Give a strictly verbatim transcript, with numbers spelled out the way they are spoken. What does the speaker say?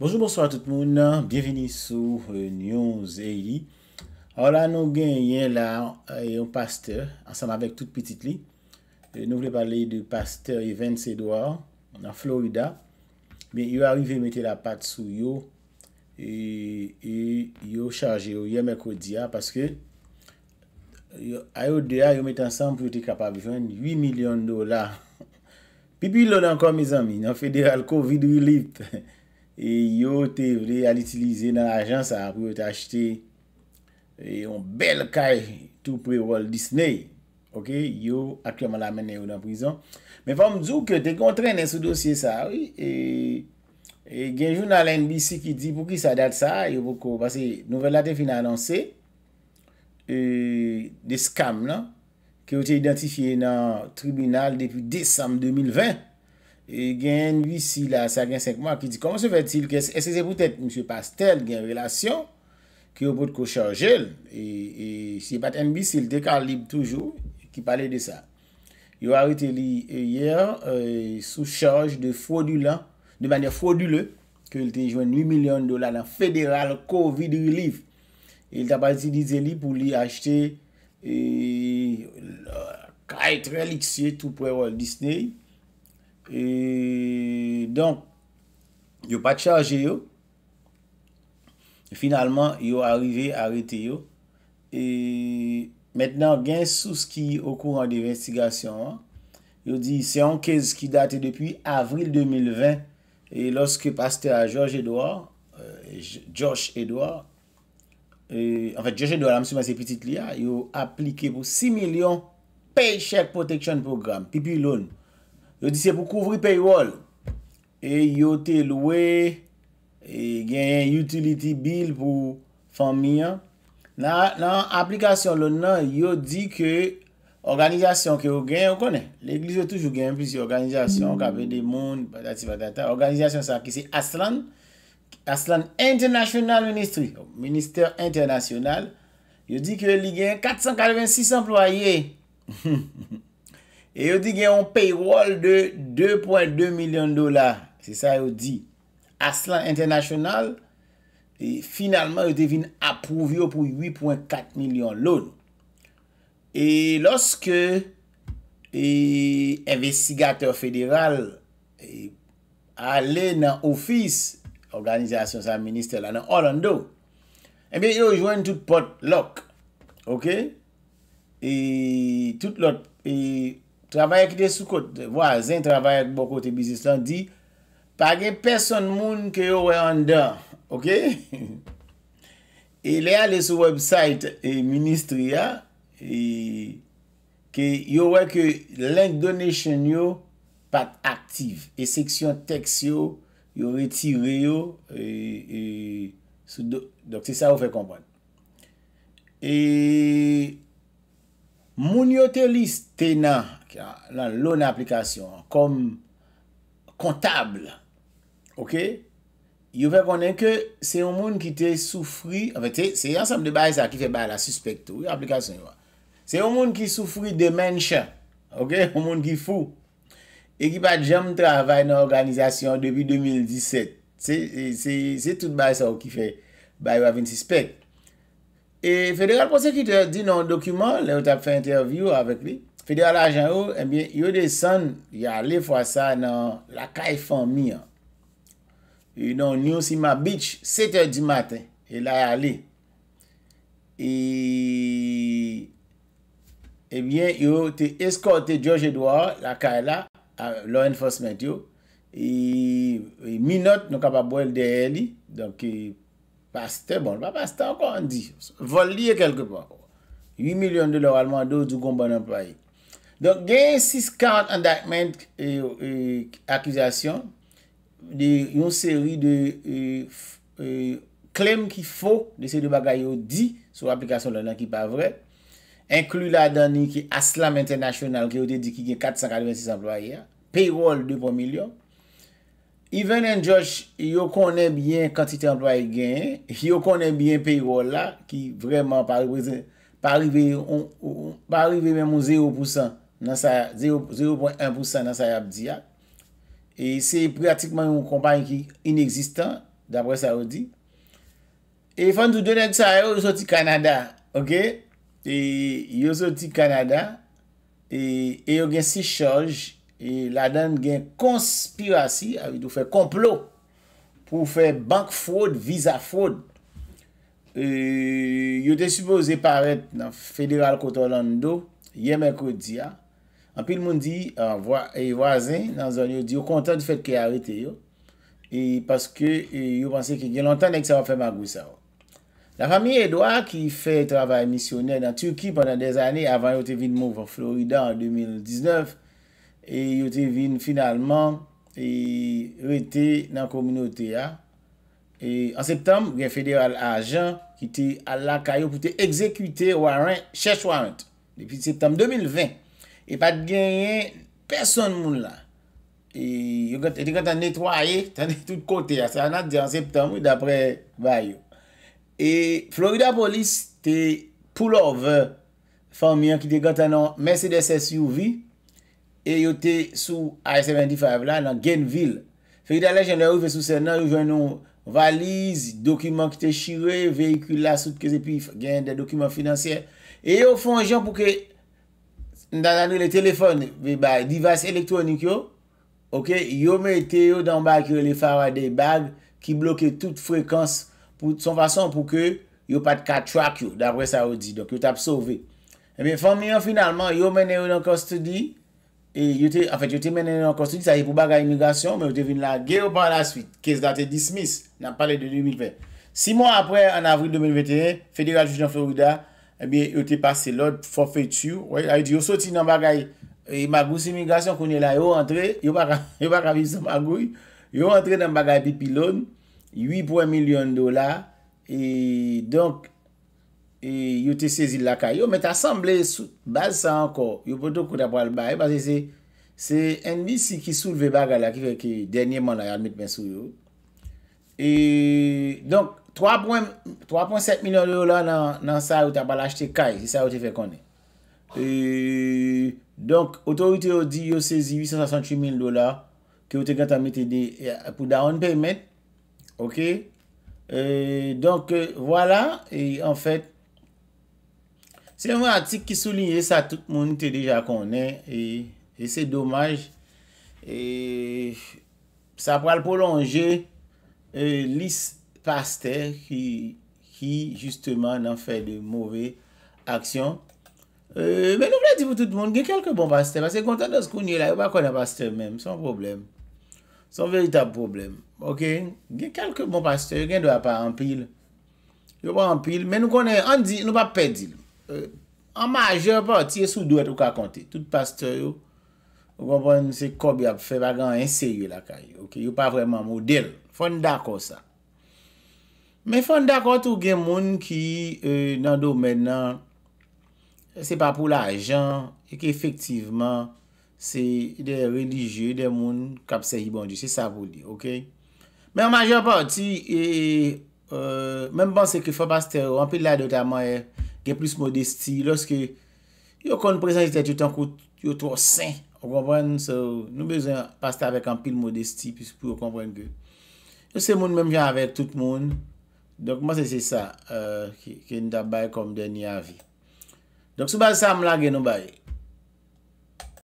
Bonjour, bonsoir tout le monde. Bienvenue sur euh, News Daily. Alors là, nous gagnons là un pasteur, ensemble avec toute petite lit. Nous voulons parler du pasteur Evans Edouard, en Florida. Mais il est arrivé à mettre la patte sous yo et il est chargé hier mercredi parce que A O D A, ils mettent ensemble pour être capable de vendre huit millions de dollars. Puis, il a encore, mes amis, dans le fédéral COVID Relief. Et yo te vle à l'utiliser dans l'agence pour t'acheter un bel caille tout près Walt Disney. OK, yo actuellement la mené dans la prison. Mais faut me dire que t'es contraint ce dossier ça, oui, et et gen journal N B C qui dit pour qui ça date ça, yo beaucoup parce que nouvelle la te fin annoncé euh des scams là qui ont été identifiés dans le tribunal depuis décembre deux mille vingt. Et il y a N B C là, ça a cinq mois, qui dit comment se fait-il que est-ce que c'est peut-être M. Pastel qui a une relation qui a beaucoup chargé et si pas N B C, il décalibre toujours qui parlait de ça. Il a arrêté hier euh, sous charge de fraudulent, de manière frauduleuse, qu'il a joué huit millions de dollars dans le fédéral COVID Relief. Il a pas utilisé lui pour lui acheter quatre euh, reliques tout près Walt Disney. Et donc, ils n'ont pas chargé. Finalement, ils ont arrivé à arrêter. Et maintenant, il y a un source qui est au courant de l'investigation. Ils ont dit c'est un case qui date depuis avril deux mille vingt. Et lorsque pasteur George Edward, euh, George Edward, euh, en fait, George Edward, c'est petite Lia, ils ont appliqué pour six millions Paycheck Protection Program, P P P Loan. Yo dit c'est pour couvrir paywall. Et yo te loué et gagne utility bill pour famille. Dans l'application là, yo dit que organisation que yo gagne, on connaît. L'église toujours gagne plusieurs organisations, capé des monde, patati patata. Organisation ça qui c'est Aslan Aslan International Ministry, ministère international. Yo dit que li gagne quatre cent quatre-vingt-six employés. Et il dit qu'il y a un paywall de deux virgule deux millions de dollars. C'est ça qu'il dit. Aslan International, et finalement, il devient approuvé pour huit virgule quatre millions de dollars. Et lorsque l'investigateur fédéral allait dans l'office, l'organisation de ministère là, dans Orlando, eh bien, il rejoint toute porte lock. OK? Et toute l'autre. Travail qui est sous côté voisin, travail avec beaucoup de business, là, dit, pas de personne moun que vous en dedans. OK? Et là, allez sur le website et ministère, et que vous voyez que link donation n'est pas active. Et section texte, vous retirez. Et, et, donc, c'est ça que vous faites comprendre. Et. Moun yo te listé nan l'on application comme comptable. OK? Yo fait connaître que c'est un monde qui te souffri, en fait c'est ensemble de bail ça qui fait bail la suspecte ou application. C'est un monde qui souffri de dementia. OK? Un monde qui fou et qui pas jamais travaille dans organisation depuis deux mille dix-sept. C'est c'est c'est tout bail ça qui fait bail avec suspect. Et fédéral prosecuteur dit dans le document, là où tu as fait interview avec lui, fédéral agent, eh bien, il descend, il y a les fois ça dans la caille famille. Et dans New Sima Beach, sept heures du matin. Et là, il est Et. Eh bien, il a escorté George Edward, la caille là, à law enforcement. Et minute, nous sommes capables derrière lui. Donc, pasteur, bon, pas pasteur encore, on dit. Volier quelque part. huit millions de dollars allemands du combat employé. Donc, il y a six cent quarante indictments et, et accusations d'une série de et, et, claims qui faux de ces deux bagailles dit sur l'application de qui n'est pas vrai. Inclut la donnée qui est Aslam International qui a dit qu'il y a quatre cent quatre-vingt-six employés. Payroll deux millions. Even and Josh, yo connaît bien quantité d'employés gagnés, yo connaît bien payroll là, qui vraiment pas arrivé, pas arrivé, pas arrivé même au zéro pour cent, dans sa zéro virgule un pour cent dans sa abdia. Et c'est pratiquement une compagnie qui inexistante, d'après ça on dit. Et font deux nèg ça yo sorti Canada, OK? Et yo sorti Canada et et yo gen six charges et là-dedans gen conspiration avec de faire complot pour faire banque fraude, visa fraude. Euh, yo te supposé paraître dans fédéral côté Orlando hier mercredi a. En pile monde dit les voisins dans zone yo dit yo content du fait qu'il a arrêté yo et parce que yo pensait qu'il y a longtemps que ça va faire magou ça. La famille Edouard qui fait travail missionnaire en Turquie pendant des années avant yo te vinn mouver en Floride en deux mille dix-neuf et yo te vinn finalement et rester dans communauté a. Et en septembre, il y a un fédéral agent qui était à la caillou pour exécuter warrant, cherche warrant, depuis septembre deux mille vingt. Et pas de gagner personne là. Et il y a nettoyé, il y a tout côté. Ça a dit en septembre, d'après Bayou. Et Florida Police, c'était pullover, famille qui était dans Mercedes S U V, et il était sous I soixante-quinze là, dans Gainesville. Florida Police, il y a sous Sénat, il y a valise, documents qui étaient chirés, véhicules là, sous que puis gain des documents financiers. Et ils font un genre pour que dans le téléphone, les devices électroniques, ok, ils mettent dans les Faraday bags qui bloquent toute fréquence pour son façon pour que ils n'aient pas de cas track, d'après ça, on dit. Donc, ils ont sauvé. Et bien, famille, finalement, ils ont mené en custody. Et yo te, en fait, yo te mené en custody, ça y est pour bagay immigration, mais yo te venu la guerre par la suite. Case date dismiss, n'a parlé de deux mille vingt. Six mois après, en avril deux mille vingt et un, fédéral juge en Florida, eh bien, yo te passé l'ordre forfaiture. Ouais, a dit yo sorti dans bagay et magousse immigration qu'on est là, yo rentré, yo pas yo pas vivre sans magouille. Yo rentré dans bagay pipilone, huit virgule un millions de dollars et donc et yo te saisi la caillou mais t'assemblé sous base ça encore yo poto ko d'avoir le bail parce que c'est c'est N B C qui souleve bagarre là qui fait que dernièrement là admet ben sou yo et donc trois virgule sept millions de dollars dans dans ça ou t'as pas l'acheter caille c'est ça ou te fait connait et donc autorité a dit yo saisi huit cent soixante-huit mille dollars que vous te ganta mettre pour down payment OK et donc voilà et en fait c'est un article qui souligne ça, tout le monde déjà connaît, et, et c'est dommage. Et ça va le prolonger euh, liste Pasteur qui, qui justement n'en fait de mauvaises actions. Euh, mais nous voulons dire pour tout le monde, il y a quelques bons pasteurs, parce que content de ce qu'on est là, il n'y a pas de pasteur même, sans problème. Sans véritable problème. Ok? Il y a quelques bons pasteurs, il ne doit pas en pile. Il n'y a pas en pile, mais nous connaissons, on ne va pas perdre. En majeure partie, sous doit ou qu'à compter. Tout pasteur, vous comprenez, c'est comme il a fait un sérieux la caille. Ok, il n'y a pas vraiment modèle. Faut d'accord ça. Mais faut d'accord tout le monde qui, euh, dans le domaine, c'est pas pour l'argent et qu'effectivement, c'est des religieux, des gens qui ont servi bon Dieu. C'est ça vous dire, ok? Mais en majeure partie, et, euh, même penser que faut pasteur, en plus là, notamment, qui est plus modestie, lorsque vous connaissez tout en coup, vous êtes trop sain. Vous comprenez? So, nous avons besoin de passer avec un pile modestie pour comprendre que c'est le même genre avec tout le monde. Donc, moi, c'est ça euh, qui est comme dernier avis. Donc, sous base, ça, je vais vous